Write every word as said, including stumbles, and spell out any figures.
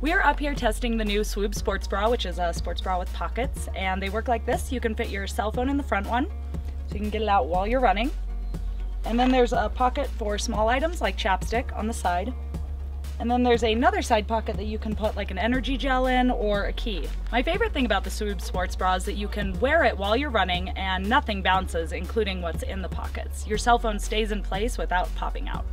We are up here testing the new Swoob Sports Bra, which is a sports bra with pockets, and they work like this. You can fit your cell phone in the front one, so you can get it out while you're running. And then there's a pocket for small items like chapstick on the side. And then there's another side pocket that you can put like an energy gel in or a key. My favorite thing about the Swoob Sports Bra is that you can wear it while you're running and nothing bounces, including what's in the pockets. Your cell phone stays in place without popping out.